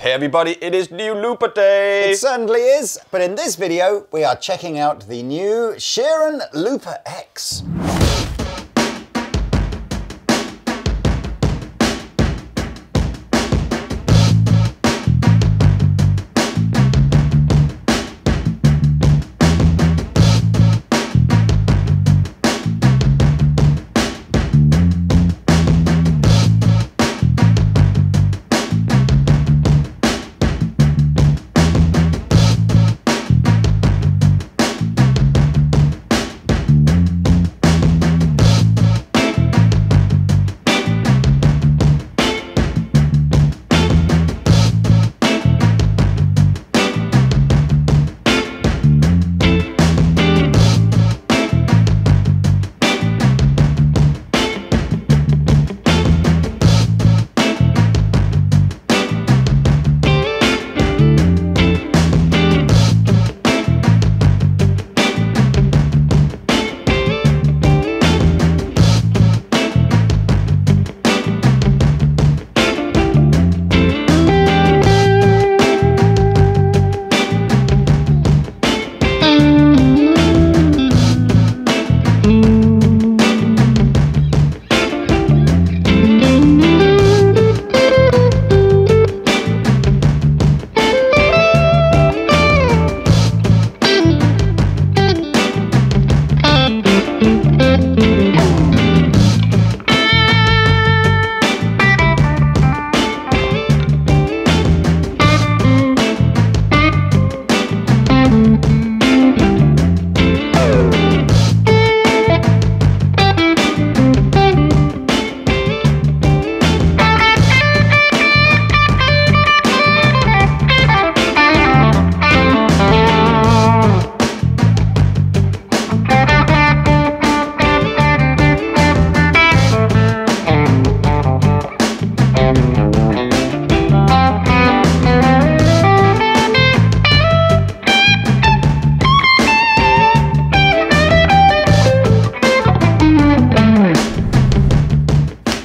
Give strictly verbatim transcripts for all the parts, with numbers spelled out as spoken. Hey everybody, it is new Looper Day! It certainly is, but in this video we are checking out the new Sheeran Looper X.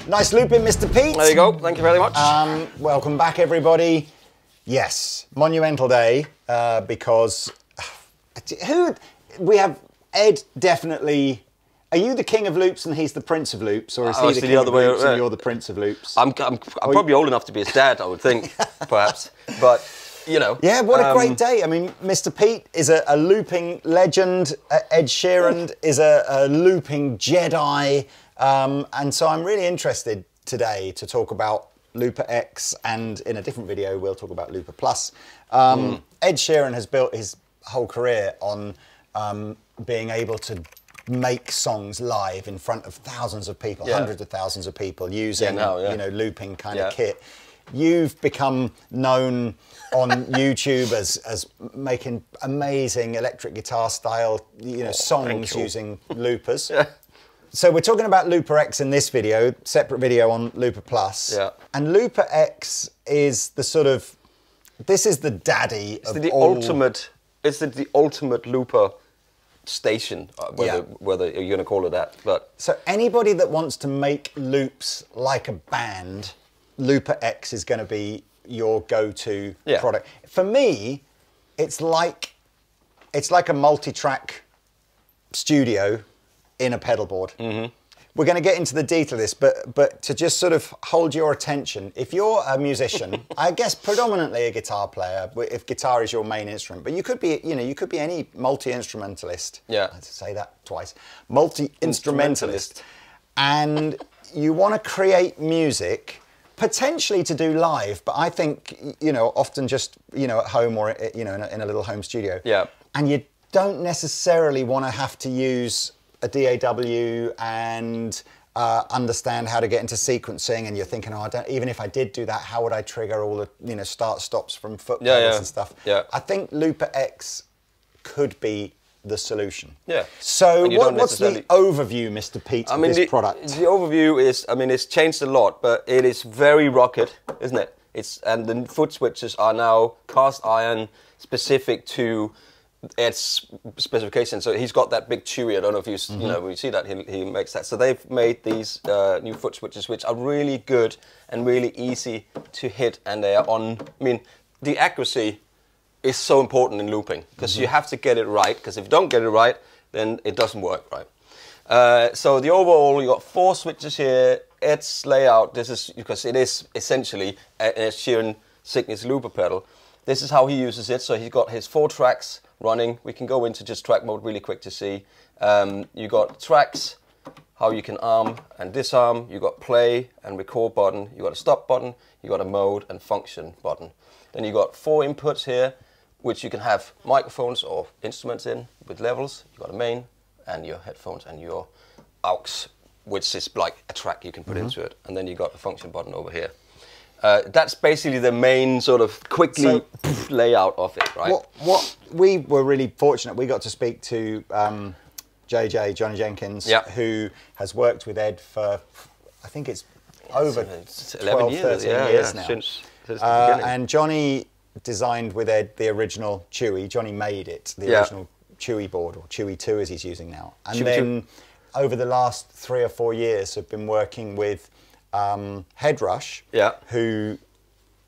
Nice looping, Mister Pete. There you go, thank you very much. Um, welcome back, everybody. Yes, monumental day, uh, because who, we have Ed definitely, are you the king of loops and he's the prince of loops, or is he the king of loops and you're the prince of loops? I'm, I'm, I'm probably old enough to be his dad, I would think, perhaps, but you know. Yeah, what a um, great day. I mean, Mister Pete is a, a looping legend, uh, Ed Sheeran is a, a looping Jedi, Um, and so I'm really interested today to talk about Looper X, and in a different video we'll talk about Looper Plus. Um, mm. Ed Sheeran has built his whole career on um, being able to make songs live in front of thousands of people, yeah. hundreds of thousands of people, using yeah, no, yeah. you know looping kind yeah. of kit. You've become known on YouTube as, as making amazing electric guitar style you know, oh, songs using loopers. yeah. So we're talking about Looper X in this video, separate video on Looper Plus. Yeah. And Looper X is the sort of, this is the daddy it's of the, the all... ultimate, it's the, the ultimate Looper station, whether, yeah. whether you're going to call it that. But so anybody that wants to make loops like a band, Looper X is going to be your go-to yeah. product. For me, it's like, it's like a multi-track studio in a pedal board. Mm-hmm. We're going to get into the detail of this, but but to just sort of hold your attention, if you're a musician, I guess predominantly a guitar player, if guitar is your main instrument, but you could be, you know, you could be any multi-instrumentalist. Yeah. I had to say that twice. Multi-instrumentalist. And you want to create music, potentially to do live, but I think, you know, often just, you know, at home or, you know, in a, in a little home studio. Yeah. And you don't necessarily want to have to use a D A W and uh, understand how to get into sequencing, and you're thinking, oh, I don't, even if I did do that, how would I trigger all the you know start stops from foot pedals yeah, yeah. and stuff? Yeah. I think Looper X could be the solution. Yeah. So what, what's the overview, Mister Pete, I mean, of this the, product? The overview is, I mean, it's changed a lot, but it is very rocket, isn't it? It's and the foot switches are now cast iron, specific to Ed's specification. So he's got that big Chewy. I don't know if you mm-hmm. you know when you see that he, he makes that. So they've made these uh, new foot switches, which are really good and really easy to hit, and they are on. I mean, the accuracy is so important in looping because mm-hmm. you have to get it right. Because if you don't get it right, then it doesn't work right. Uh, so the overall, you got four switches here. Ed's layout. This is because it is essentially a, a Sheeran Signature Looper pedal. This is how he uses it. So he's got his four tracks running. We can go into just track mode really quick to see. Um, you got tracks, how you can arm and disarm. You got play and record button. You got a stop button. You got a mode and function button. Then you got four inputs here, which you can have microphones or instruments in with levels. You got a main and your headphones and your aux, which is like a track you can put mm-hmm. into it. And then you got the function button over here. Uh, that's basically the main sort of quickly so, layout of it, right? What, what we were really fortunate, we got to speak to um, J J, Johnny Jenkins, yep. who has worked with Ed for, I think it's over it's eleven, twelve, years, thirteen yeah, years yeah, now. Since, since uh, and Johnny designed with Ed the original Chewy. Johnny made it, the yeah. original Chewy board, or Chewy two as he's using now. And Chewy then two. Over the last three or four years have been working with Um, Headrush, yeah. who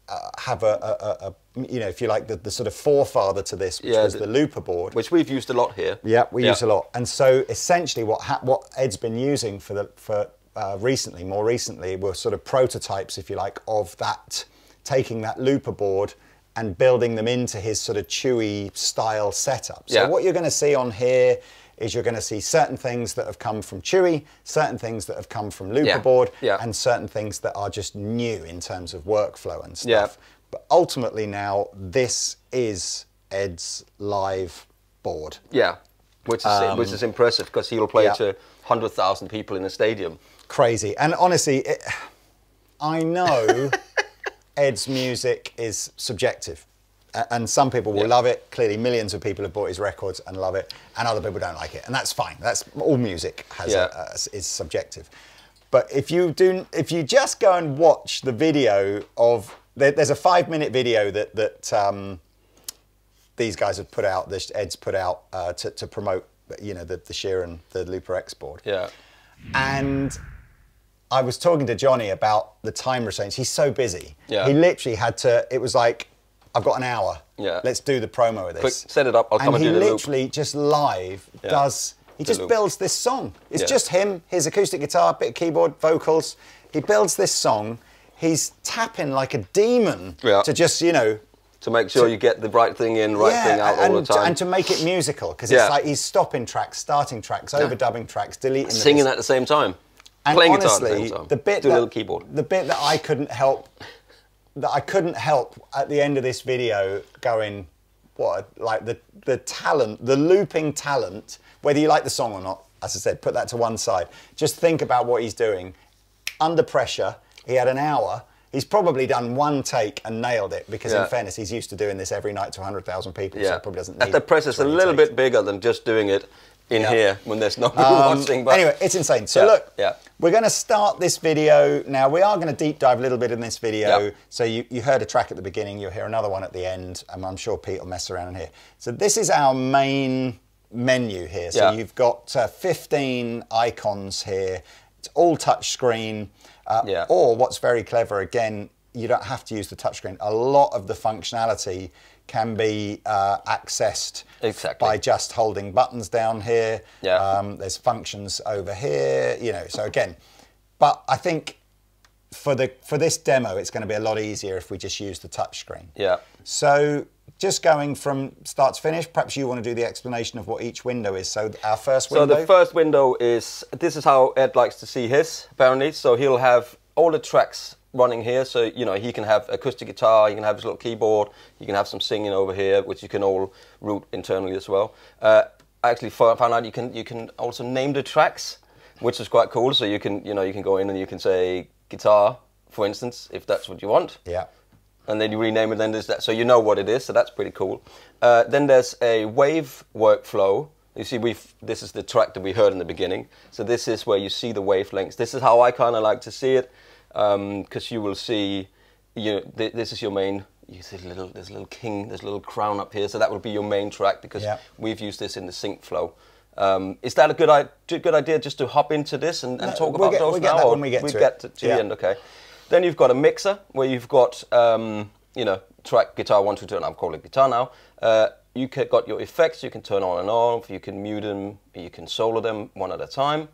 uh, have a, a, a, a, you know, if you like, the, the sort of forefather to this, which yeah, was the, the Looper board. Which we've used a lot here. Yeah, we yeah. use a lot. And so essentially what ha what Ed's been using for, the, for uh, recently, more recently, were sort of prototypes, if you like, of that, taking that Looper board and building them into his sort of Chewy style setup. So yeah. what you're going to see on here is you're going to see certain things that have come from Chewy, certain things that have come from Looper yeah, board, yeah. and certain things that are just new in terms of workflow and stuff. Yeah. But ultimately now, this is Ed's live board. Yeah, which is, um, which is impressive because he'll play yeah. to one hundred thousand people in a stadium. Crazy. And honestly, it, I know Ed's music is subjective. And some people will yeah. love it. Clearly, millions of people have bought his records and love it, and other people don't like it, and that's fine. That's all music has yeah. a, a, is subjective. But if you do, if you just go and watch the video of there, there's a five-minute video that that um, these guys have put out, that Ed's put out uh, to, to promote, you know, the, the Sheeran, the Looper X board. Yeah, and I was talking to Johnny about the time restraints. He's so busy. Yeah, he literally had to. It was like, I've got an hour. Yeah. Let's do the promo of this. Quick, set it up. I'll and come and do the loop. And he literally just live yeah. does. He the just loop. builds this song. It's yeah. just him. His acoustic guitar, bit of keyboard, vocals. He builds this song. He's tapping like a demon yeah. to just, you know, to make sure to, you get the right thing in, right yeah, thing out and, all the time, and to make it musical because yeah. it's like he's stopping tracks, starting tracks, yeah. overdubbing tracks, deleting, singing them. at the same time, and playing honestly, guitar at the same time. The bit do that, a little keyboard. The bit that I couldn't help. That I couldn't help at the end of this video going, what, like the, the talent, the looping talent, whether you like the song or not, as I said, put that to one side. Just think about what he's doing. Under pressure, he had an hour. He's probably done one take and nailed it because yeah. in fairness, he's used to doing this every night to one hundred thousand people, yeah. so it probably doesn't need. At the press, it's a little takes. bit bigger than just doing it in yeah. here when there's no people um, watching. But anyway, it's insane. So yeah. look, yeah. we're going to start this video now. We are going to deep dive a little bit in this video. Yep. So you, you heard a track at the beginning, you'll hear another one at the end, and I'm sure Pete will mess around in here. So this is our main menu here. So yep. you've got uh, fifteen icons here. It's all touch screen. Uh, yep. Or what's very clever, again, you don't have to use the touch screen. A lot of the functionality can be uh, accessed exactly. by just holding buttons down here. Yeah. Um, there's functions over here, you know, so again, but I think for the for this demo, it's gonna be a lot easier if we just use the touch screen. Yeah. So just going from start to finish, perhaps you wanna do the explanation of what each window is. So our first window. So the first window is, this is how Ed likes to see his, apparently. So he'll have all the tracks running here, so you know he can have acoustic guitar, you can have his little keyboard, you can have some singing over here, which you can all route internally as well. Uh, I actually found out you can you can also name the tracks, which is quite cool. So you can you know you can go in and you can say guitar, for instance, if that's what you want. Yeah. And then you rename it. Then there's that, so you know what it is. So that's pretty cool. Uh, then there's a wave workflow. You see, we've this is the track that we heard in the beginning. So this is where you see the wavelengths. This is how I kind of like to see it. Because um, you will see, you know, th this is your main you see a little, there's a little king, there's a little crown up here, so that would be your main track, because yeah. we've used this in the sync flow. Um, is that a good, I good idea just to hop into this and, and no, talk we'll about get, those we'll now? Get that when we get we to, get to, to yeah. the end, okay. Then you've got a mixer where you've got, um, you know, track guitar one, two, two, and I'm calling it guitar now. Uh, you've got your effects, you can turn on and off, you can mute them, you can solo them one at a time.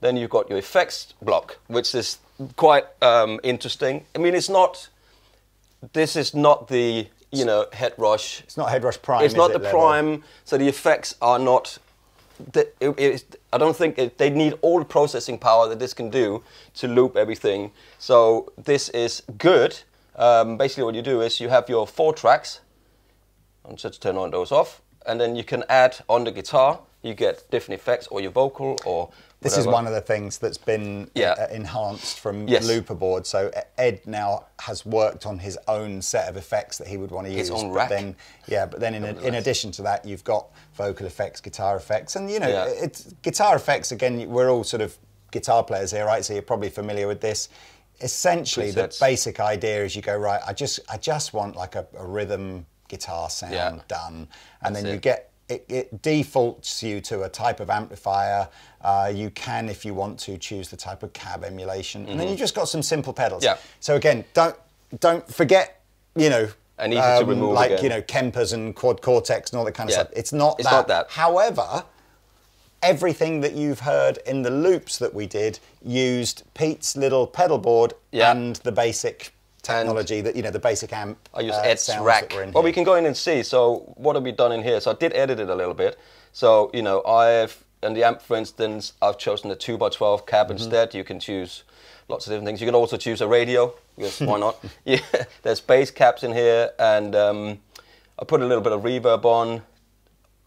Then you've got your effects block, which is quite um, interesting. I mean, it's not, this is not the, you know, Headrush. It's not Headrush Prime, It's not the Prime, so the effects are not, The, it, it, I don't think it, they need all the processing power that this can do to loop everything. So this is good. Um, basically what you do is you have your four tracks. I'm just turn on those off. And then you can add on the guitar, you get different effects or your vocal or This whatever. Is one of the things that's been yeah. uh, enhanced from yes. Looper Board. So Ed now has worked on his own set of effects that he would want to use. His own rack. But then, yeah, but then in, a, in addition to that, you've got vocal effects, guitar effects, and you know, yeah. it's, guitar effects, again, we're all sort of guitar players here, right? So you're probably familiar with this. Essentially, presets. The basic idea is you go, right, I just, I just want like a, a rhythm guitar sound yeah. done, and that's then you it. Get It, it defaults you to a type of amplifier. Uh, you can, if you want to, choose the type of cab emulation, mm-hmm. and then you just got some simple pedals. Yeah. So again, don't don't forget, you know, and easy um, to remove like again. You know, Kempers and Quad Cortex and all that kind of yeah. stuff. It's not it's that. Not that. However, everything that you've heard in the loops that we did used Pete's little pedal board yeah. and the basic. Technology that, you know, the basic amp. I use uh, Ed's rack. That were in well, here. We can go in and see. So what have we done in here? So I did edit it a little bit. So, you know, I've, and the amp, for instance, I've chosen a two by twelve cab mm-hmm. instead. You can choose lots of different things. You can also choose a radio, because why not? Yeah, there's bass caps in here, and um, I put a little bit of reverb on,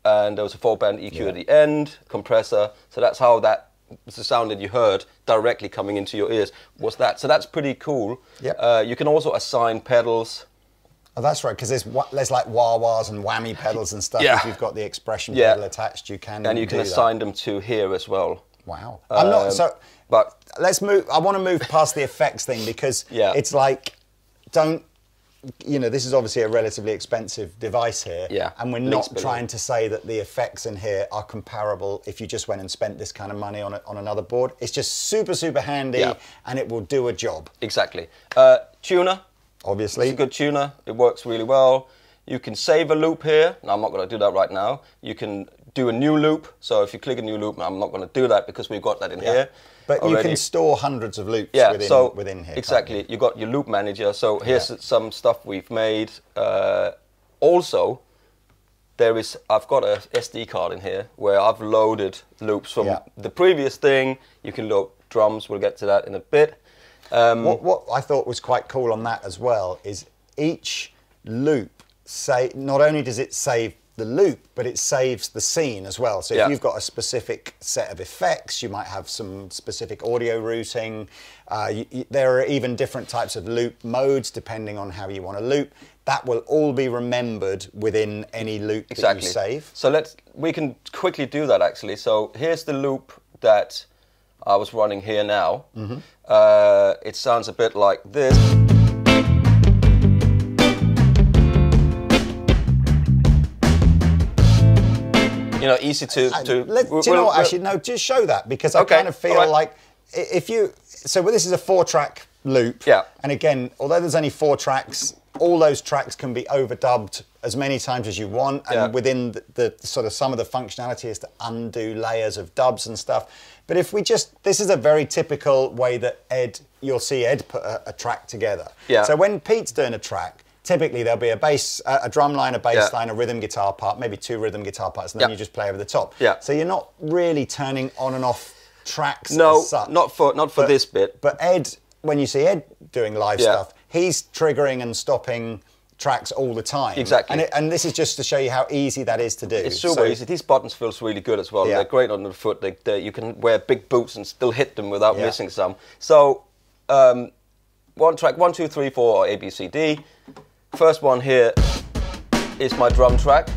and there was a four band E Q yeah. at the end, compressor. So that's how that It's the sound that you heard directly coming into your ears. What's that? So that's pretty cool. Yep. Uh, you can also assign pedals. Oh, that's right, because there's, there's like wah-wahs and whammy pedals and stuff. Yeah. If you've got the expression yeah. pedal attached, you can And you can assign that. Them to here as well. Wow. Um, I'm not, so, but let's move, I want to move past the effects thing, because yeah. it's like, don't, you know, this is obviously a relatively expensive device here, yeah, and we're not trying to say that the effects in here are comparable if you just went and spent this kind of money on, a, on another board. It's just super, super handy, yeah. and it will do a job. Exactly. Uh, tuner. Obviously. It's a good tuner. It works really well. You can save a loop here. No, I'm not going to do that right now. You can do a new loop. So if you click a new loop, I'm not going to do that because we've got that in yeah. here. But already. You can store hundreds of loops yeah, within, so within here. Exactly. You? You've got your loop manager. So here's yeah. some stuff we've made. Uh, also, there is, I've got a S D card in here where I've loaded loops from yeah. the previous thing. You can load drums. We'll get to that in a bit. Um, what, what I thought was quite cool on that as well is each loop, say, not only does it save the loop, but it saves the scene as well. So if yeah. you've got a specific set of effects, you might have some specific audio routing. Uh, you, you, there are even different types of loop modes depending on how you want to loop. That will all be remembered within any loop exactly. that you save. So let's, we can quickly do that actually. So here's the loop that I was running here now. Mm-hmm. uh, it sounds a bit like this. You know, easy to... to do you we'll, know what, actually, no, just show that, because okay, I kind of feel right. like if you... So well, this is a four-track loop, yeah. and again, although there's only four tracks, all those tracks can be overdubbed as many times as you want, and yeah. within the, the sort of some of the functionality is to undo layers of dubs and stuff. But if we just... This is a very typical way that Ed... You'll see Ed put a, a track together. Yeah. So when Pete's doing a track, typically there'll be a bass, uh, a drum line, a bass yeah. line, a rhythm guitar part, maybe two rhythm guitar parts, and then yeah. you just play over the top. Yeah. So you're not really turning on and off tracks no, as such. No, not for, not for but, this bit. But Ed, when you see Ed doing live yeah. stuff, he's triggering and stopping tracks all the time. Exactly. And, it, and this is just to show you how easy that is to do. It's super so, easy. These buttons feel really good as well. Yeah. They're great on the foot. They, they, you can wear big boots and still hit them without yeah. missing some. So um, one track, one, two, three, four, or A, B, C, D. First one here is my drum track.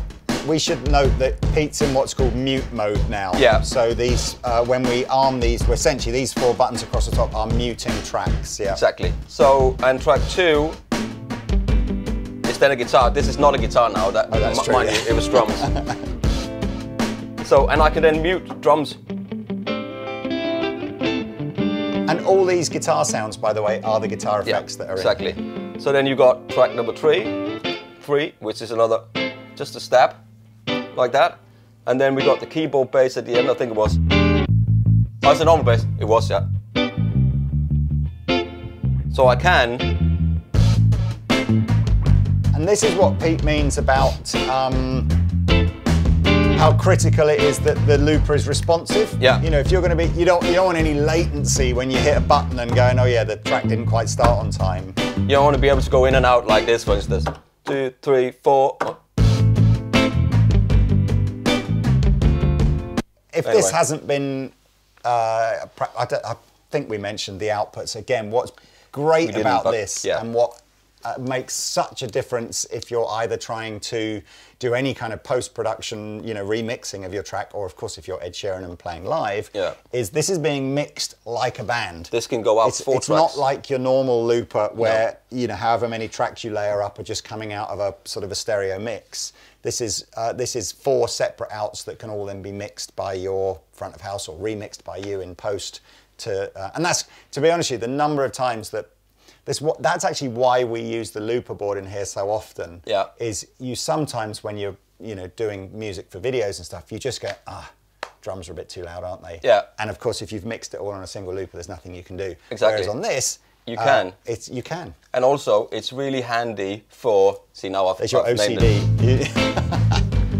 We should note that Pete's in what's called mute mode now. Yeah. So these, uh, when we arm these, well, essentially these four buttons across the top are muting tracks. Yeah. Exactly. So, and track two is instead of guitar, this is not a guitar now. That, oh, that's true, mind yeah. you, it was drums. So, and I can then mute drums. And all these guitar sounds, by the way, are the guitar effects yeah, that are exactly. in. Exactly. So then you got track number three, three, which is another, just a stab, like that. And then we got the keyboard bass at the end, I think it was. Oh, it's a normal bass. It was, yeah. So I can. And this is what Pete means about um, how critical it is that the looper is responsive. Yeah. You know, if you're going to be, you don't, you don't want any latency when you hit a button and going, oh yeah, the track didn't quite start on time. You don't want to be able to go in and out like this, for instance. Two, three, four. One. If anyway. this hasn't been, uh, I, don't, I think we mentioned the outputs again. What's great about but, this yeah. and what. Uh, makes such a difference if you're either trying to do any kind of post-production, you know, remixing of your track, or of course if you're Ed Sheeran and playing live, yeah. is this is being mixed like a band. This can go out it's, four it's tracks. It's not like your normal looper where, no. you know, however many tracks you layer up are just coming out of a sort of a stereo mix. This is, uh, this is four separate outs that can all then be mixed by your front of house or remixed by you in post. To, uh, and that's, to be honest with you, the number of times that This, that's actually why we use the looper board in here so often. Yeah. Is you sometimes when you're you know doing music for videos and stuff, you just go, ah, drums are a bit too loud, aren't they? Yeah. And of course, if you've mixed it all on a single looper, there's nothing you can do. Exactly. Whereas on this, you uh, can. It's you can. And also, it's really handy for see now I've, it's your I've O C D. Named it.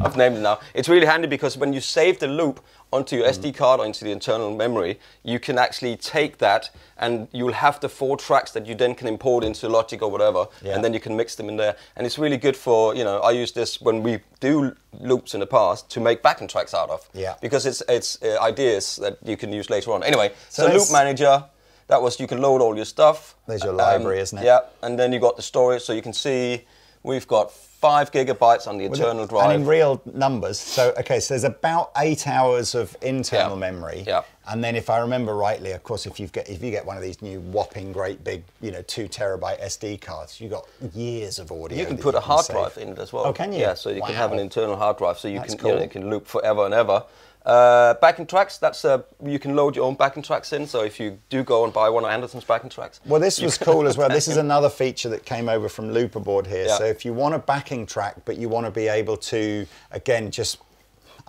I've named it now. It's really handy because when you save the loop onto your S D card or into the internal memory, you can actually take that and you'll have the four tracks that you then can import into Logic or whatever, yeah. and then you can mix them in there. And it's really good for, you know, I use this when we do loops in the past to make backing tracks out of. Yeah. Because it's, it's uh, ideas that you can use later on. Anyway, so, so Loop Manager, that was, you can load all your stuff. There's your library, um, isn't it? Yeah, and then you got the storage, so you can see we've got five gigabytes on the internal it, drive. And in real numbers, so okay, so there's about eight hours of internal yeah. memory. Yeah. And then if I remember rightly, of course, if you get if you get one of these new whopping great big, you know, two terabyte S D cards, you got years of audio. You can put you a hard can drive in it as well. Oh, can you? Yeah, so you wow. can have an internal hard drive, so you that's can cool. you know, it can loop forever and ever. Uh, backing tracks, that's uh, you can load your own backing tracks in, so if you do go and buy one of Anderton's backing tracks. Well, this was cool as well. This is another feature that came over from Looper Board here. Yeah. So if you want a backing track, but you want to be able to, again, just,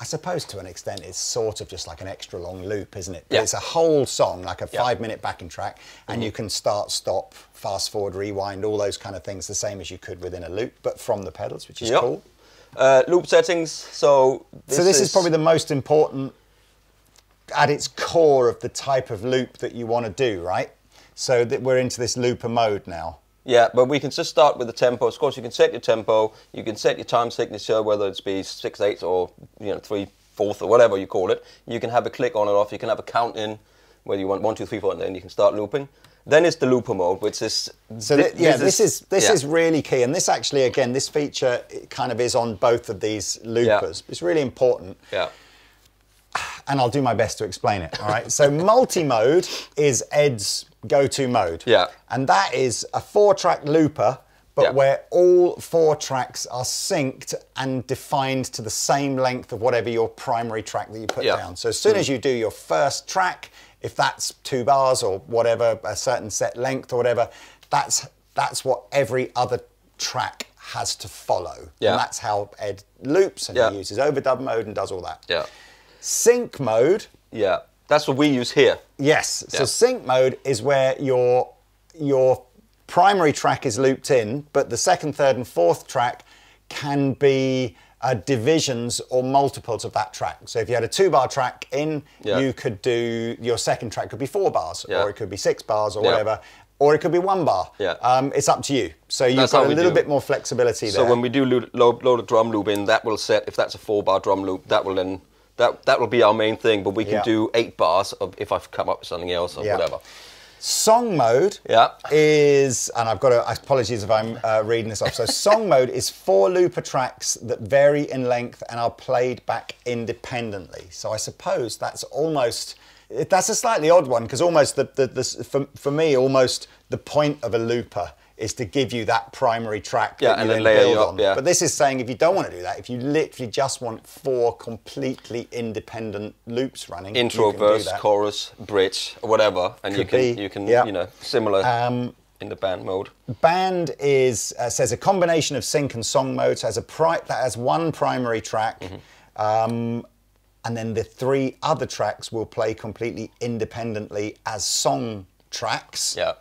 I suppose to an extent, it's sort of just like an extra long loop, isn't it? But yeah. it's a whole song, like a yeah. five minute backing track, and mm-hmm. you can start, stop, fast forward, rewind, all those kind of things, the same as you could within a loop, but from the pedals, which is yep. cool. Uh, loop settings, so this, so this is, is probably the most important at its core of the type of loop that you want to do, right? So that we're into this looper mode now. Yeah, but we can just start with the tempo. Of course, you can set your tempo, you can set your time signature, whether it's be six eighths or you know three fourths or whatever you call it. You can have a click on and off. You can have a count in whether you want one, two, three, four, and then you can start looping. Then it's the looper mode, which is so th th yeah. This is this yeah. is really key, and this actually again, this feature kind of is on both of these loopers. Yeah. It's really important. Yeah. And I'll do my best to explain it, all right? So multi-mode is Ed's go-to mode. Yeah. And that is a four-track looper, but yeah. where all four tracks are synced and defined to the same length of whatever your primary track that you put yeah. down. So as soon mm. as you do your first track, if that's two bars or whatever, a certain set length or whatever, that's, that's what every other track has to follow. Yeah. And that's how Ed loops, and yeah. he uses overdub mode and does all that. Yeah. Sync mode. Yeah, that's what we use here. Yes, yeah. so sync mode is where your, your primary track is looped in, but the second, third and fourth track can be uh, divisions or multiples of that track. So if you had a two bar track in, yeah. you could do, your second track could be four bars, yeah. or it could be six bars or yeah. whatever. Or it could be one bar. Yeah. Um, it's up to you. So you've that's got a little do. bit more flexibility there. So when we do load, load, load a drum loop in, that will set, if that's a four bar drum loop, that will then That, that will be our main thing, but we can yeah. do eight bars of, if I've come up with something else or yeah. whatever. Song mode yeah. is, and I've got to, apologies if I'm uh, reading this off, so song mode is four looper tracks that vary in length and are played back independently. So I suppose that's almost, that's a slightly odd one, because almost, the, the, the, for, for me, almost the point of a looper is to give you that primary track yeah, that you and then, then layer build up, on. Yeah. But this is saying if you don't want to do that, if you literally just want four completely independent loops running, intro, verse, chorus, bridge, whatever, and Could you can be, you can yeah. you know similar um, in the band mode. Band is uh, says a combination of sync and song modes has a pri that has one primary track. Mm-hmm. Um, and then the three other tracks will play completely independently as song tracks. Yeah.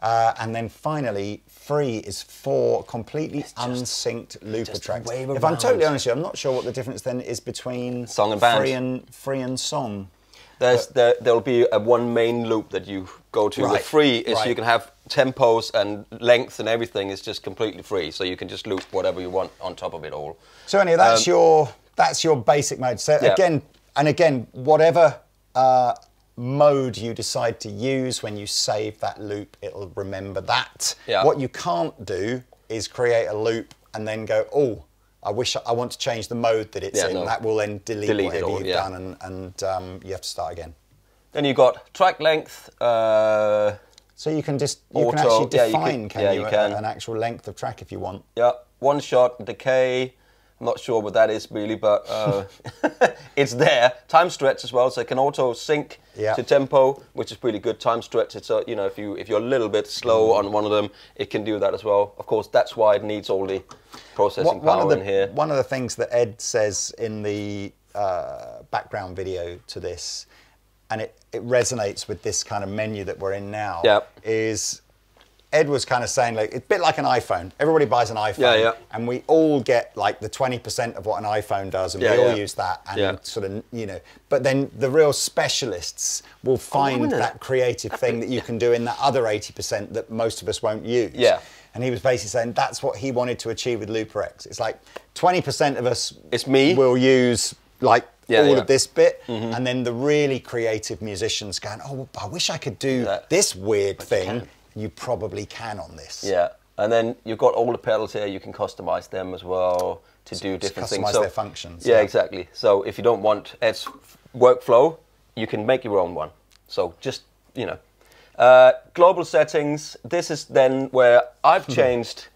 Uh, and then finally, free is four completely unsynced looper tracks. If I'm totally honest with you, I'm not sure what the difference then is between song and band. Free and free and song. There's but, there there'll be a one main loop that you go to. Right, with free is right. you can have tempos and length and everything is just completely free, so you can just loop whatever you want on top of it all. So anyway, that's um, your that's your basic mode. So yeah. again and again, whatever. Uh, mode you decide to use when you save that loop, it'll remember that. Yeah. What you can't do is create a loop and then go, oh, I wish I, I want to change the mode that it's yeah, in. No. That will then delete, delete whatever all, you've yeah. done and, and um, you have to start again. Then you've got track length. Uh, so you can just you auto. can actually define yeah, you can, can yeah, you, you can. A, an actual length of track if you want. Yeah, one shot, decay. I'm not sure what that is really, but uh, it's there. Time stretch as well, so it can auto sync yeah. to tempo, which is really good. Time stretch, it's a, you know, if you if you're a little bit slow on one of them, it can do that as well. Of course, that's why it needs all the processing what, power the, in here. One of the things that Ed says in the uh, background video to this, and it it resonates with this kind of menu that we're in now, yep. is. Ed was kind of saying, like, it's a bit like an iPhone. Everybody buys an iPhone, yeah, yeah. and we all get like the twenty percent of what an iPhone does, and yeah, we all yeah. use that, and yeah. sort of, you know. But then the real specialists will find oh, that creative thing that you can do in that other eighty percent that most of us won't use. Yeah. And he was basically saying that's what he wanted to achieve with Looper X. It's like twenty percent of us it's me. will use like yeah, all yeah. of this bit, mm-hmm. and then the really creative musicians going, oh, I wish I could do that, this weird but thing. You can. You probably can on this. Yeah, and then you've got all the pedals here. You can customize them as well to so do different things. Customize so, their functions. Yeah, yeah, exactly. So if you don't want Ed's workflow, you can make your own one. So just, you know. Uh, global settings. This is then where I've changed.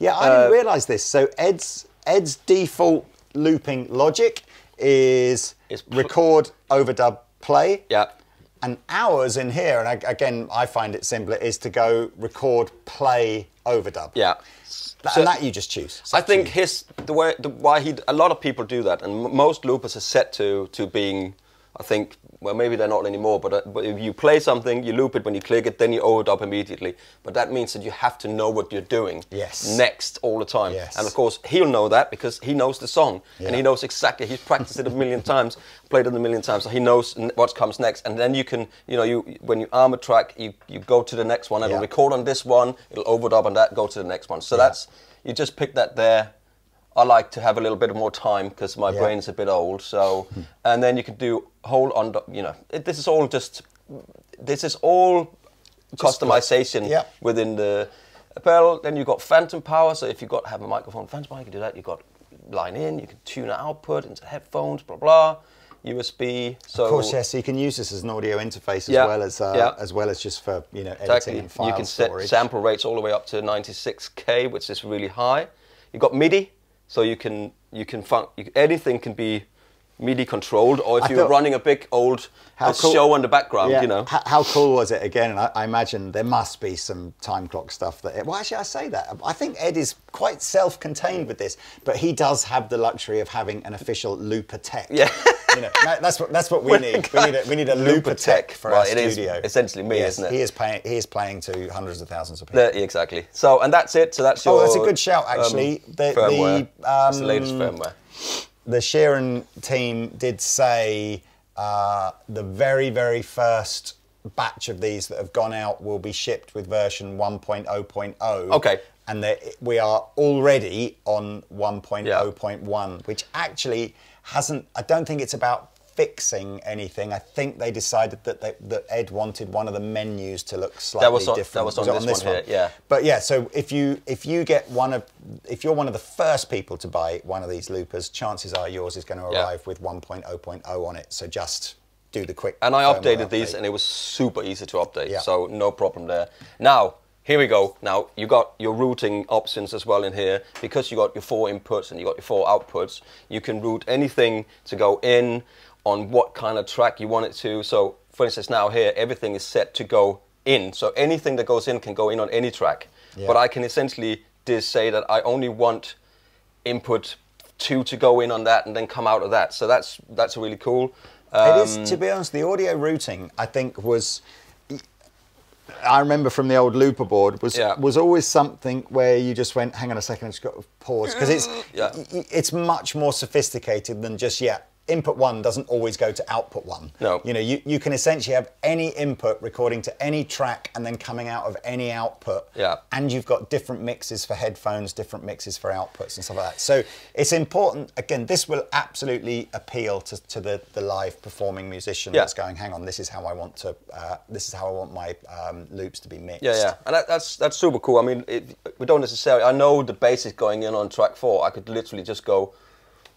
Yeah, I uh, didn't realize this. So Ed's, Ed's default looping logic is record, overdub, play. Yeah. And ours in here, and I, again, I find it simpler, is to go record, play, overdub. Yeah. That, so and that you just choose. I think choose. his, the way, the, why he, a lot of people do that, and most loopers are set to, to being, I think, well, maybe they're not anymore, but, uh, but if you play something, you loop it, when you click it, then you overdub immediately. But that means that you have to know what you're doing yes. next all the time. Yes. And of course, he'll know that because he knows the song. Yeah. And he knows exactly, he's practiced it a million times, played it a million times, so he knows what comes next. And then you can, you know, you when you arm a track, you, you go to the next one, and yeah. record on this one, it'll overdub on that, go to the next one. So yeah. that's, you just pick that there. I like to have a little bit more time because my yeah. brain's a bit old. So, and then you can do whole on. You know, it, this is all just. This is all just customization yeah. within the pedal. Then you've got phantom power. So if you've got have a microphone, phantom power, you can do that. You've got line in. You can tune output into headphones. Blah blah. U S B. So of course, yes. Yeah, so you can use this as an audio interface as yeah, well as uh, yeah. as well as just for you know editing exactly. and file You can storage. set sample rates all the way up to ninety-six K, which is really high. You've got MIDI. So you can you can fun you, anything can be MIDI controlled, or if I you're running a big old how cool, show in the background, yeah, you know. How, how cool was it again? And I, I imagine there must be some time clock stuff that. It, well, actually, I say that I think Ed is quite self-contained with this, but he does have the luxury of having an official Looper Tech. Yeah. You know, that's what that's what we need. We need a, we need a Looper Tech for right, our it studio. Is essentially me, yes, isn't it? He is playing. He is playing to hundreds of thousands of people. The, exactly. So, and that's it. So that's your. Oh, that's a good shout. Actually, um, the firmware. The, um, that's the latest firmware. The Sheeran team did say uh, the very very first batch of these that have gone out will be shipped with version one point oh point oh. Okay. And that we are already on one point oh point one, yeah. which actually. Hasn't, I don't think it's about fixing anything. I think they decided that they, that Ed wanted one of the menus to look slightly that was on, different. That was on, was on this, this one, one? Here, yeah. But yeah, so if you if you get one of if you're one of the first people to buy one of these loopers, chances are yours is going to arrive yeah. with one point oh point oh on it. So just do the quick. And I updated update. these, and it was super easy to update. Yeah. So no problem there. Now. Here we go. Now, you got your routing options as well in here. Because you got your four inputs and you got your four outputs, you can route anything to go in on what kind of track you want it to. So, for instance, now here, everything is set to go in. So anything that goes in can go in on any track. Yeah. But I can essentially just say that I only want input two to go in on that and then come out of that. So that's, that's really cool. Um, it is, to be honest, the audio routing, I think, was... I remember from the old Looper board was yeah. was always something where you just went, hang on a second, I've just got to pause, because it's yeah. it's much more sophisticated than just yeah. Input one doesn't always go to output one. No, you know, you you can essentially have any input recording to any track and then coming out of any output. Yeah, and you've got different mixes for headphones, different mixes for outputs and stuff like that. So it's important. Again, this will absolutely appeal to to the the live performing musician yeah. that's going, hang on, this is how I want to, uh, this is how I want my um, loops to be mixed. Yeah, yeah, and that, that's that's super cool. I mean, it, we don't necessarily. I know the bass is going in on track four. I could literally just go.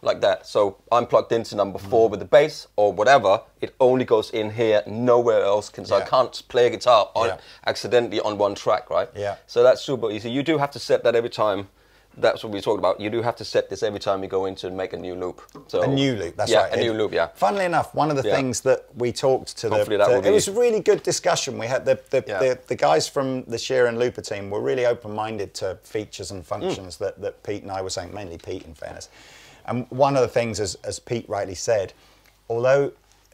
Like that, so I'm plugged into number four mm. with the bass or whatever. It only goes in here, nowhere else can. So yeah. I can't play a guitar on yeah. accidentally on one track, right? Yeah. So that's super easy. You do have to set that every time. That's what we talked about. You do have to set this every time you go into and make a new loop. So a new loop. That's yeah, right. A it, new loop. Yeah. Funnily enough, one of the yeah. things that we talked to Hopefully the, that the be... it was a really good discussion. We had the the, yeah. the the guys from the Sheeran Looper team were really open-minded to features and functions mm. that that Pete and I were saying, mainly Pete, in fairness. And one of the things, as, as Pete rightly said, although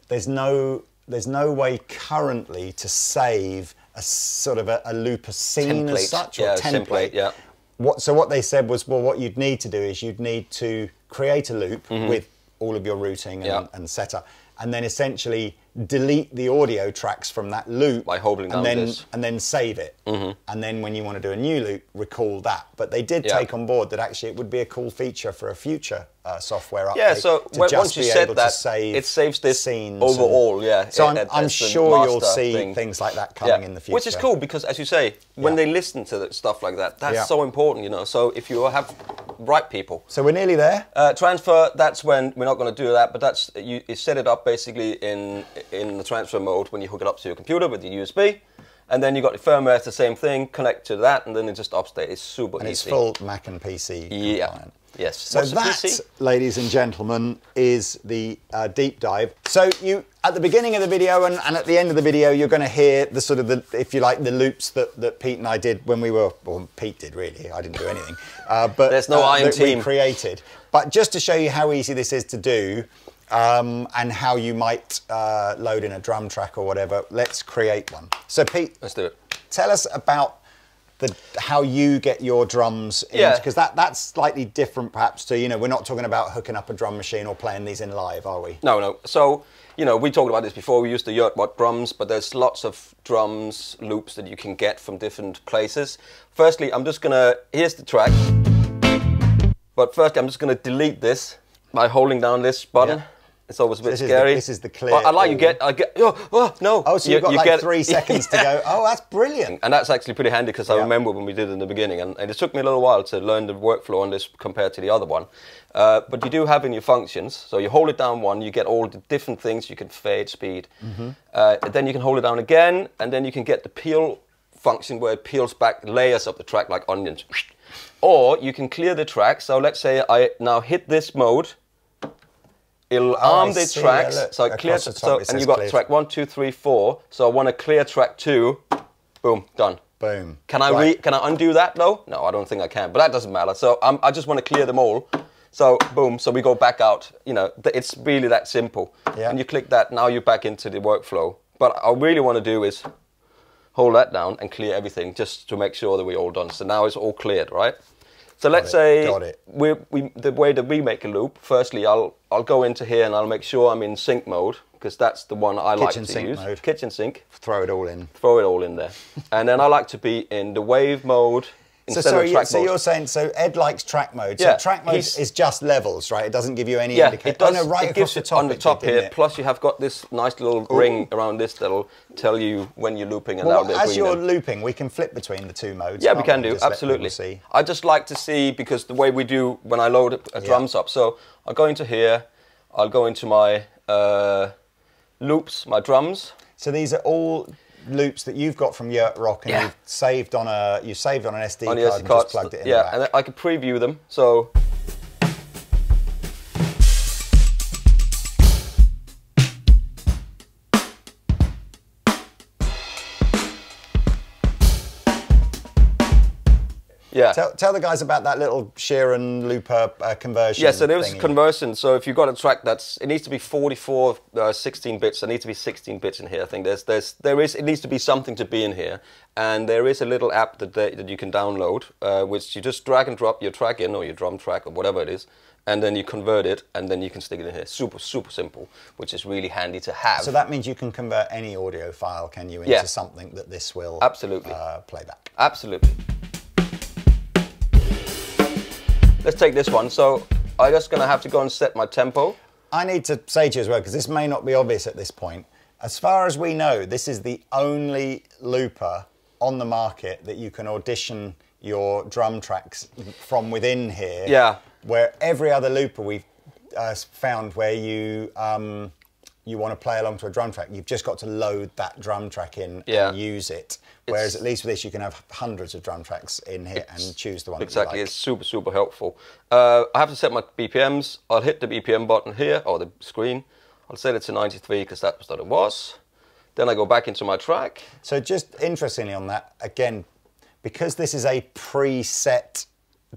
there's no, there's no way currently to save a sort of a, a Looper scene template. as such, yeah, or template, template yeah. What, so what they said was, well, what you'd need to do is you'd need to create a loop mm-hmm. with all of your routing and, yeah. and setup, and then essentially delete the audio tracks from that loop by holding down this, and then save it. Mm-hmm. And then when you want to do a new loop, recall that. But they did yeah. take on board that actually it would be a cool feature for a future uh, software update. Yeah, so to when, just once you be said able that, to save it saves this scenes overall. And, yeah. So it, I'm, I'm sure you'll see thing. things like that coming yeah. in the future. Which is cool because, as you say, when yeah. they listen to that stuff like that, that's yeah. so important, you know. So if you have right people, so we're nearly there. Uh, transfer. That's when we're not going to do that, but that's you, you set it up basically in. in the transfer mode when you hook it up to your computer with the U S B, and then you got the firmware, it's the same thing, connect to that, and then it just updates. It's super and easy. And it's full Mac and P C yeah. compliant. Yes. So What's that, ladies and gentlemen, is the uh, deep dive. So you, at the beginning of the video and, and at the end of the video, you're going to hear the sort of, the, if you like, the loops that, that Pete and I did when we were, well, Pete did really, I didn't do anything. Uh, but There's no uh, I M that team. we created. But just to show you how easy this is to do, Um, and how you might uh, load in a drum track or whatever. Let's create one. So Pete, let's do it. Tell us about the how you get your drums in, yeah. because that that's slightly different perhaps to, you know, we're not talking about hooking up a drum machine or playing these in live, are we? No, no. So, you know, we talked about this before. We used the Yurt Rock drums, but there's lots of drums loops that you can get from different places. Firstly, I'm just gonna, here's the track. But firstly, I'm just gonna delete this by holding down this button. Yeah. It's always a bit this scary. Is the, this is the clear. But I like you get, I get, oh, oh no. Oh, so you've you, got you like get, three seconds yeah. to go, oh, that's brilliant. And that's actually pretty handy because yeah. I remember when we did it in the beginning, and, and it took me a little while to learn the workflow on this compared to the other one. Uh, but you do have in your functions, so you hold it down one, you get all the different things, you can fade, speed. Mm-hmm. uh, then you can hold it down again, and then you can get the peel function where it peels back layers of the track like onions. Or you can clear the track, so let's say I now hit this mode, it'll arm oh, the see. tracks, yeah, so I clear, so, and you've got clear. track one, two, three, four. So I want to clear track two. Boom, done. Boom. Can I right. re? Can I undo that though? No, I don't think I can. But that doesn't matter. So I'm, I just want to clear them all. So boom. So we go back out. You know, it's really that simple. Yeah. And you click that. Now you're back into the workflow. But I really want to do is hold that down and clear everything just to make sure that we're all done. So now it's all cleared, right? So let's say we, we, the way that we make a loop, firstly, I'll, I'll go into here and I'll make sure I'm in sync mode, because that's the one I like to use. Kitchen sync mode. Kitchen sync. Throw it all in. Throw it all in there. And then I like to be in the wave mode instead so, so of track you, mode. So you're saying, so Ed likes track mode. So yeah, track mode is just levels, right? It doesn't give you any yeah, indicator. It does, oh, no, right it across gives the top. It on the top did, here, plus you have got this nice little Ooh. ring around this that'll tell you when you're looping. And well, that'll as you're them. looping, we can flip between the two modes. Yeah, we can we? do, just absolutely. See. I just like to see, because the way we do when I load a, a yeah. drums up, so I'll go into here, I'll go into my uh, loops, my drums. So these are all loops that you've got from Yurt Rock and yeah. you've saved on a you saved on an S D on card S D and cards, just plugged it in. Yeah, the back. And I could preview them. So. Yeah. Tell, tell the guys about that little Sheeran Looper uh, conversion. Yeah, so there was a conversion. So if you've got a track that's, it needs to be forty-four, uh, sixteen bits. There needs to be sixteen bits in here. I think there's, there's, there is. It needs to be something to be in here. And there is a little app that they, that you can download, uh, which you just drag and drop your track in, or your drum track, or whatever it is, and then you convert it, and then you can stick it in here. Super, super simple, which is really handy to have. So that means you can convert any audio file, can you, into yeah. something that this will absolutely uh, play back. Absolutely. Let's take this one. So I'm just going to have to go and set my tempo. I need to say to you as well, because this may not be obvious at this point. As far as we know, this is the only looper on the market that you can audition your drum tracks from within here. Yeah. Where every other looper we've uh, found where you um, you want to play along to a drum track, you've just got to load that drum track in yeah. and use it. Whereas at least with this, you can have hundreds of drum tracks in here and choose the one exactly. that you like. It's super, super helpful. Uh, I have to set my B P Ms. I'll hit the B P M button here, or the screen. I'll set it to ninety-three because that's what it was. Then I go back into my track. So just interestingly on that, again, because this is a preset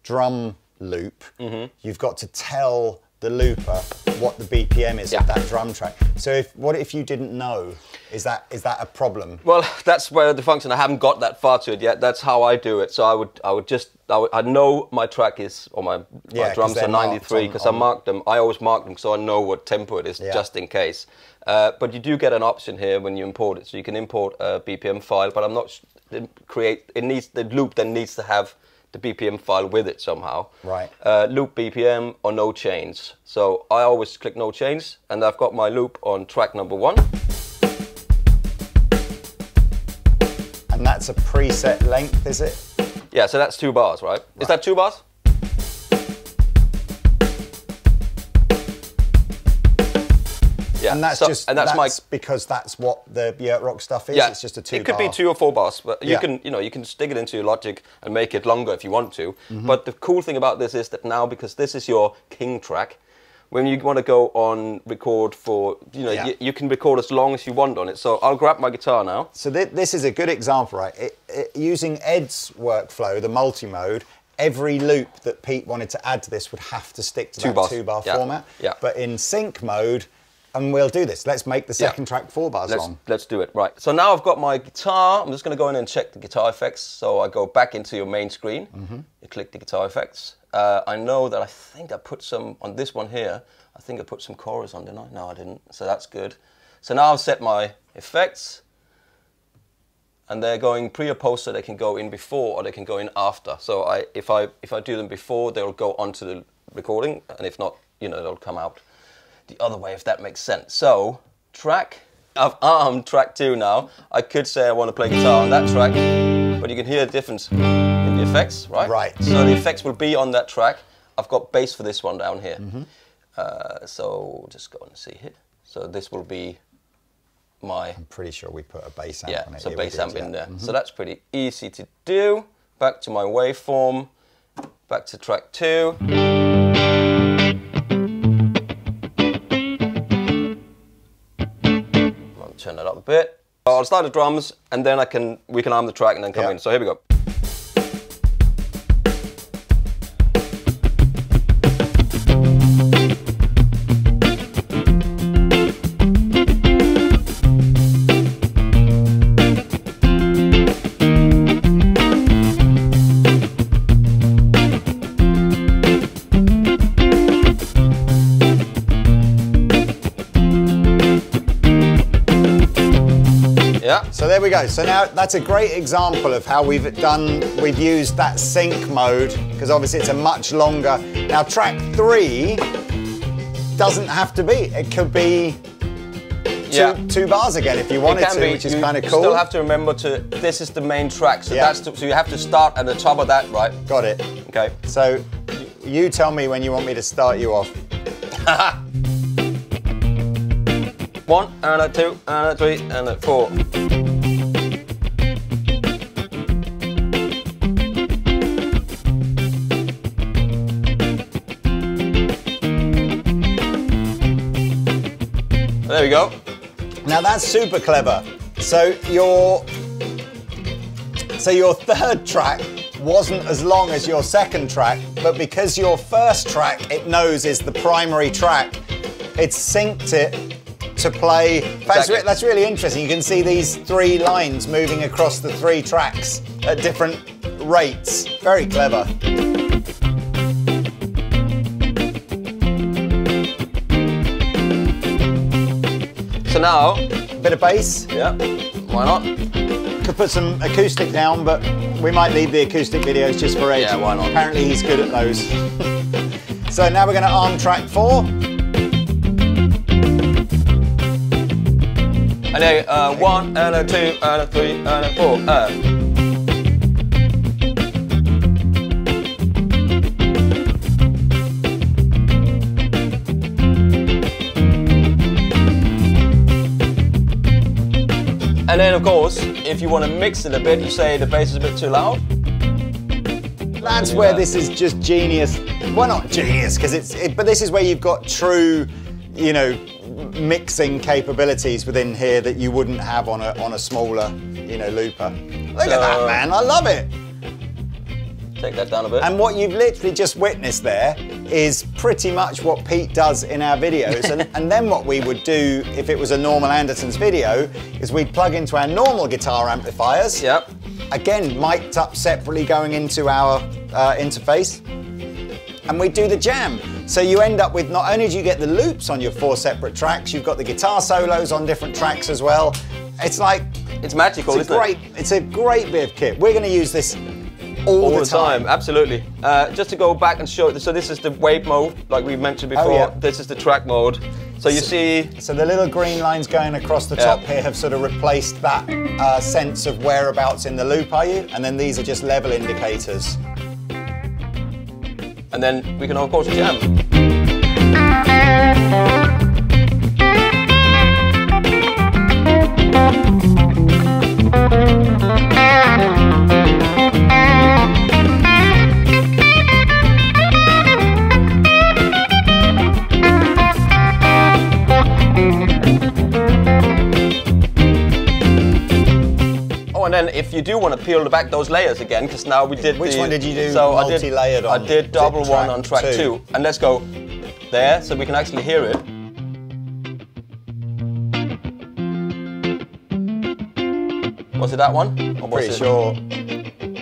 drum loop, mm-hmm. you've got to tell the looper what the B P M is yeah. of that drum track. So if, what if you didn't know? Is that is that a problem? Well, that's where the function, I haven't got that far to it yet. That's how I do it. So I would I would just, I, would, I know my track is, or my, yeah, my drums are ninety-three, because I marked them. I always mark them so I know what tempo it is, yeah. just in case. Uh, but you do get an option here when you import it. So you can import a B P M file, but I'm not, create, it needs, the loop then needs to have the B P M file with it somehow. Right. Uh, loop B P M or no change. So I always click no change, and I've got my loop on track number one. And that's a preset length, is it? Yeah, so that's two bars, right? Right. Is that two bars? Yeah. And that's so, just and that's, that's my, because that's what the Yurt Rock stuff is. Yeah, it's just a two. It could bar. be two or four bars, but you yeah. can you know you can stick it into your Logic and make it longer if you want to. Mm-hmm. But the cool thing about this is that now, because this is your king track, when you want to go on record for you know yeah. you, you can record as long as you want on it. So I'll grab my guitar now. So th this is a good example, right? It, it, using Ed's workflow, the multi-mode. Every loop that Pete wanted to add to this would have to stick to two that bars. two bar yeah. format. Yeah. But in sync mode. And we'll do this. Let's make the second yeah. track four bars let's, long. Let's do it. Right. So now I've got my guitar. I'm just going to go in and check the guitar effects. So I go back into your main screen. Mm-hmm. You click the guitar effects. Uh, I know that I think I put some on this one here. I think I put some chorus on, didn't I? No, I didn't. So that's good. So now I've set my effects. And they're going pre or post, so they can go in before or they can go in after. So I, if I, if I do them before, they'll go onto the recording. And if not, you know, they'll come out the other way, if that makes sense. So, track, I've armed track two now. I could say I want to play guitar on that track, but you can hear the difference in the effects, right? Right. So the effects will be on that track. I've got bass for this one down here. Mm-hmm. uh, so just go and see here. So this will be my... I'm pretty sure we put a bass amp yeah, on it. Yeah, so bass amp in there. Mm-hmm. So that's pretty easy to do. Back to my waveform, back to track two. Turn it up a bit. I'll start the drums, and then I can we can arm the track and then come yeah. in. So here we go. So there we go. So now that's a great example of how we've done, we've used that sync mode, because obviously it's a much longer. Now track three doesn't have to be, it could be two, yeah. two bars again if you wanted to, be. which is kind of cool. You still have to remember to, this is the main track, so, yeah. that's to, so you have to start at the top of that, right? Got it. Okay. So you tell me when you want me to start you off. One, and a two, and a three, and a four. There we go. Now that's super clever. So your so your third track wasn't as long as your second track, but because your first track it knows is the primary track, it synced it to play. Exactly. That's, re that's really interesting. You can see these three lines moving across the three tracks at different rates. Very clever. So now, a bit of bass. Yeah, why not? Could put some acoustic down, but we might leave the acoustic videos just for Ed. Yeah, why not? Apparently he's good at those. So now we're going to arm track four. And then uh, one, and a two, and a three, and a four, and... And then, of course, if you want to mix it a bit, you say the bass is a bit too loud. That's where that. This is just genius. Well, not genius, because it's. It, but this is where you've got true, you know, mixing capabilities within here that you wouldn't have on a on a smaller, you know, looper. Look so, at that, man! I love it. Take that down a bit. And what you've literally just witnessed there is pretty much what Pete does in our videos. and, and then what we would do if it was a normal Andertons video is we'd plug into our normal guitar amplifiers. Yep. Again, mic'd up separately going into our uh, interface. And we do the jam. So you end up with, not only do you get the loops on your four separate tracks, you've got the guitar solos on different tracks as well. It's like... It's magical, it's a isn't great, it? It's a great bit of kit. We're going to use this All, all the, the time. time, absolutely. Uh, just to go back and show, so this is the wave mode, like we mentioned before. Oh, yeah. This is the track mode. So you so, see... So the little green lines going across the top yeah. here have sort of replaced that uh, sense of whereabouts in the loop are you, and then these are just level indicators. And then we can, of course, jam. And then if you do want to peel back those layers again, because now we did Which the, one did you do so multi-layered on? I did double one on track two. two. And let's go there, so we can actually hear it. Was it that one? Or was Pretty it? sure.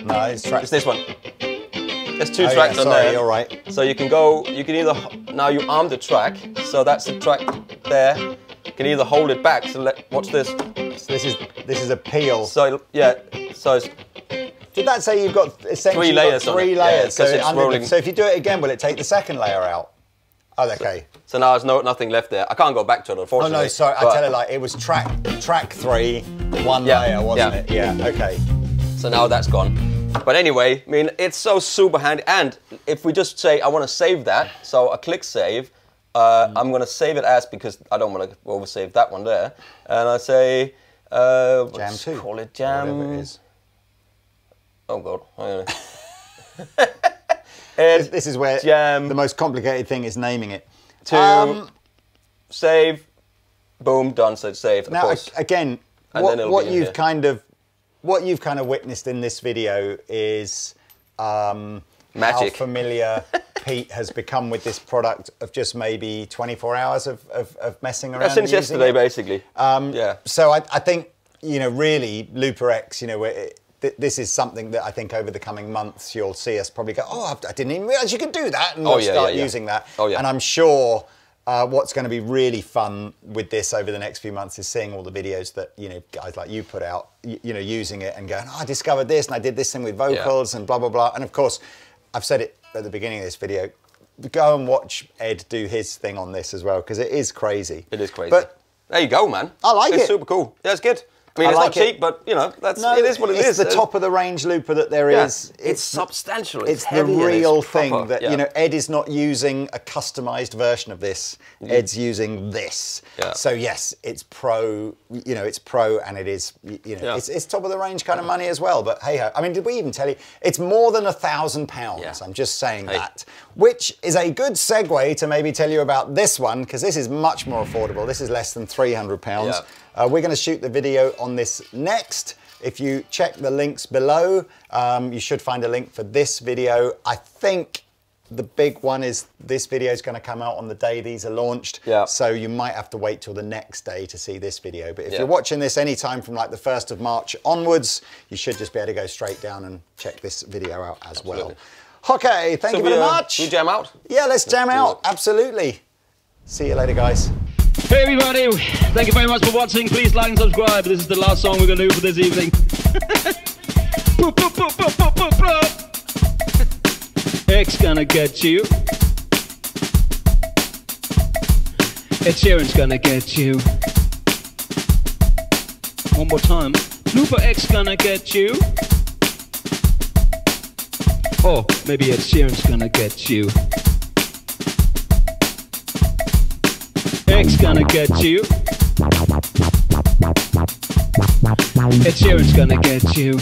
No, it's track. It's this one. There's two oh, tracks yeah, sorry, on there. You're right. So you can go, you can either, now you arm the track, so that's the track there. You can either hold it back, so let, watch this. So this is this is a peel. So yeah, so it's did that say you've got essentially three layers? Got three on it. layers. Yeah, so, it's rolling. So if you do it again, will it take the second layer out? Oh, okay. So, so now there's no nothing left there. I can't go back to it, unfortunately. Oh no, sorry. I tell it like it was track track three, one yeah, layer, wasn't yeah. it? Yeah. Okay. So now that's gone. But anyway, I mean, it's so super handy. And if we just say I want to save that, so I click save. Uh, mm. I'm gonna save it as because I don't want to oversave that one there, and I say. Uh, jam two. Call it jam. Whatever it is. Oh god. This, this is where jam. The most complicated thing is naming it. To um, save, boom, done. So it's saved. Now of again, and what, what you've here. kind of, what you've kind of witnessed in this video is um, magic. How familiar Pete has become with this product of just maybe twenty-four hours of, of, of messing around. Yeah, since yesterday, it. basically. Um, yeah. So I, I think, you know, really, Looper X, you know, it, th this is something that I think over the coming months you'll see us probably go, oh, I didn't even realize you could do that, and oh, we'll yeah, start yeah, using yeah. that. Oh, yeah. And I'm sure uh, what's going to be really fun with this over the next few months is seeing all the videos that, you know, guys like you put out, you, you know, using it and going, oh, I discovered this, and I did this thing with vocals, yeah. and blah, blah, blah. And of course, I've said it at the beginning of this video, go and watch Ed do his thing on this as well, because it is crazy. It is crazy. But there you go, man. I like it's it. It's super cool. Yeah, it's good. I I mean, I it's like not it. cheap, but, you know, that's, no, it is what it it's is. It's the top of the range looper that there yeah, is. It's, it's substantial. It's, it's heavy, the real it's thing proper, that, yeah. you know, Ed is not using a customised version of this. Mm. Ed's using this. Yeah. So, yes, it's pro, you know, it's pro and it is, you know, yeah. it's, it's top of the range kind yeah. of money as well. But hey-ho, I mean, did we even tell you? It's more than a thousand pounds. I'm just saying hey. that. Which is a good segue to maybe tell you about this one, because this is much more affordable. This is less than three hundred pounds. Yeah. Uh, we're going to shoot the video on this next. If you check the links below, um, you should find a link for this video. I think the big one is this video is going to come out on the day these are launched. Yeah. So you might have to wait till the next day to see this video. But if yeah. you're watching this anytime from like the first of March onwards, you should just be able to go straight down and check this video out as Absolutely. well. Okay, thank so you very uh, much. We jam out? Yeah, let's jam let's out. Absolutely. See you later, guys. Hey everybody, thank you very much for watching. Please like and subscribe. This is the last song we're going to do for this evening. X gonna get you. Ed Sheeran's gonna get you. One more time. Looper X gonna get you. Oh, maybe Ed Sheeran's gonna get you. X gonna get you. Ed Sheeran's gonna get you.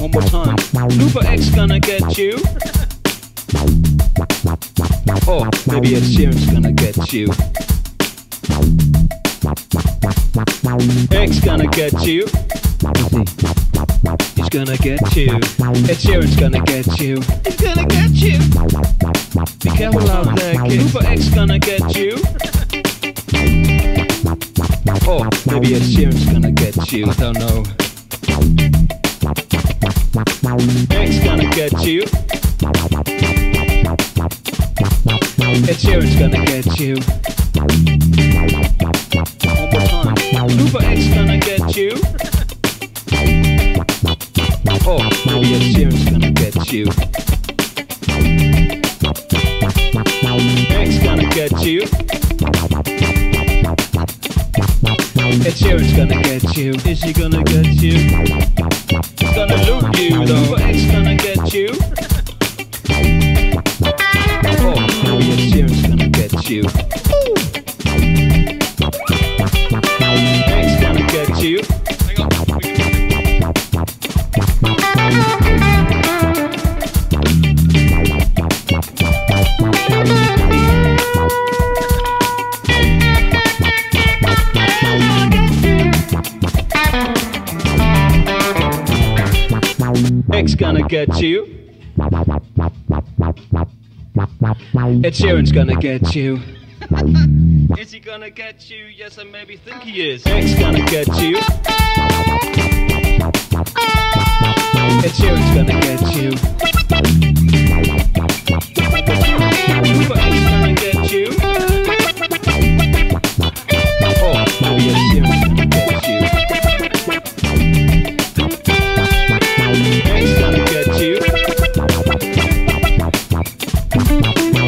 One more time. Looper X gonna get you. Oh, maybe Ed Sheeran's gonna get you. X gonna get you. He's gonna get you. Ed Sheeran's gonna get you. He's gonna get you. Be careful out there, kid. Looper X gonna get you. Oh, maybe Ed Sheeran's gonna get you. I don't know. X gonna get you. Ed Sheeran's gonna get you. One more time. Looper X gonna get you. Oh, maybe Ed Sheeran's gonna get you. X gonna get you. Ed Sheeran's gonna get you. Is she gonna get you? He's gonna loop you though. X gonna get you. Oh, maybe Ed Sheeran's gonna get you. X gonna get you. X gonna get you. Ed Sheeran's gonna get you. Is he gonna get you? Yes, I maybe think he is. X gonna get you. Ed Sheeran's gonna get you. Looper X gonna get you. Oh, maybe Ed Sheeran's gonna get you. X gonna get you.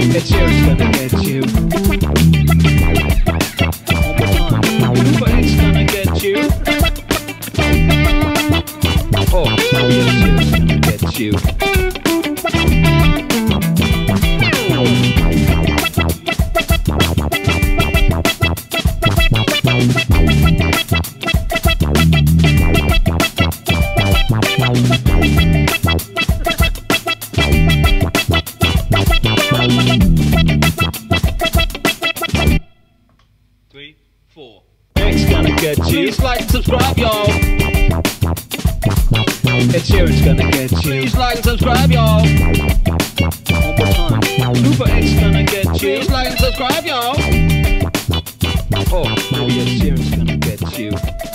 Ed Sheeran's gonna get you. Looper X gonna get you. Oh, maybe Ed Sheeran's gonna get you. Three, four. X gonna get you. Please like and subscribe, y'all. Ed Sheeran's gonna get you. Please like and subscribe, y'all. One more time. Looper X gonna get you. Please like and subscribe, y'all. Oh, maybe Ed Sheeran's gonna get you.